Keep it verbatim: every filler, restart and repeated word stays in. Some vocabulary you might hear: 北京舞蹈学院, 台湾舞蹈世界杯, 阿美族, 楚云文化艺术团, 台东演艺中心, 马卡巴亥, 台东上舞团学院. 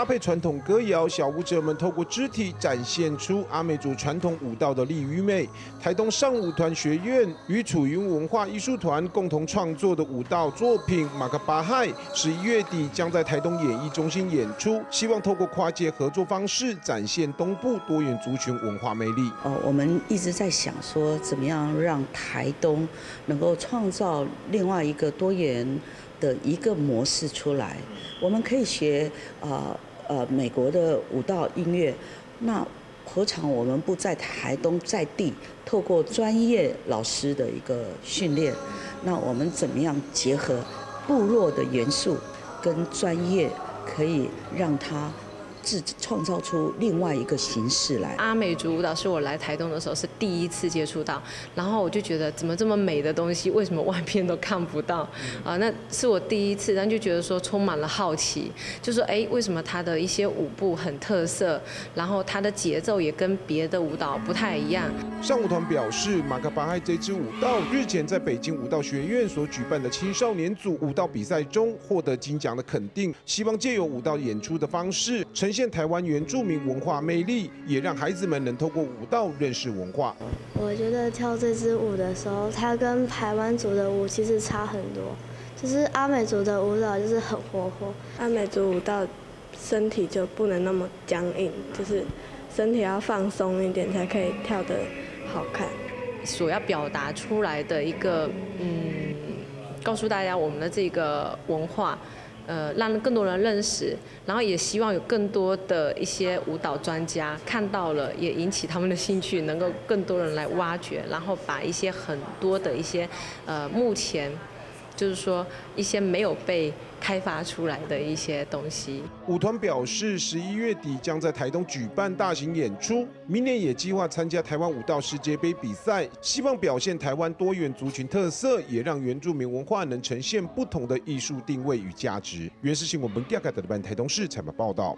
搭配传统歌谣，小舞者们透过肢体展现出阿美族传统舞蹈的力与美。台东上舞团学院与楚云文化艺术团共同创作的舞蹈作品《马卡巴亥》，十一月底将在台东演艺中心演出，希望透过跨界合作方式，展现东部多元族群文化魅力。哦，我们一直在想说，怎么样让台东能够创造另外一个多元的一个模式出来。 我们可以学呃呃美国的舞蹈音乐，那何尝我们不在台东在地，透过专业老师的一个训练，那我们怎么样结合部落的元素跟专业，可以让它自创造出另外一个形式来？阿美族舞蹈是我来台东的时候是第一次接触到，然后我就觉得怎么这么美的东西，为什么外面都看不到？啊，那是我第一次，但就觉得说充满了好奇，就说哎，为什么它的一些舞步很特色，然后它的节奏也跟别的舞蹈不太一样。上舞团表示，马卡巴亥这支舞蹈日前在北京舞蹈学院所举办的青少年组舞蹈比赛中获得金奖的肯定，希望借由舞蹈演出的方式， 呈现台湾原住民文化魅力，也让孩子们能透过舞蹈认识文化。我觉得跳这支舞的时候，它跟台湾族的舞其实差很多。就是阿美族的舞蹈就是很活泼，阿美族舞蹈身体就不能那么僵硬，就是身体要放松一点才可以跳得好看。所要表达出来的一个，嗯，告诉大家我们的这个文化。 呃，让更多人认识，然后也希望有更多的一些舞蹈专家看到了，也引起他们的兴趣，能够更多人来挖掘，然后把一些很多的一些呃，目前就是说一些没有被 开发出来的一些东西。舞团表示，十一月底将在台东举办大型演出，明年也计划参加台湾舞蹈世界杯比赛，希望表现台湾多元族群特色，也让原住民文化能呈现不同的艺术定位与价值。原视新闻本第二台的台东市采访报道。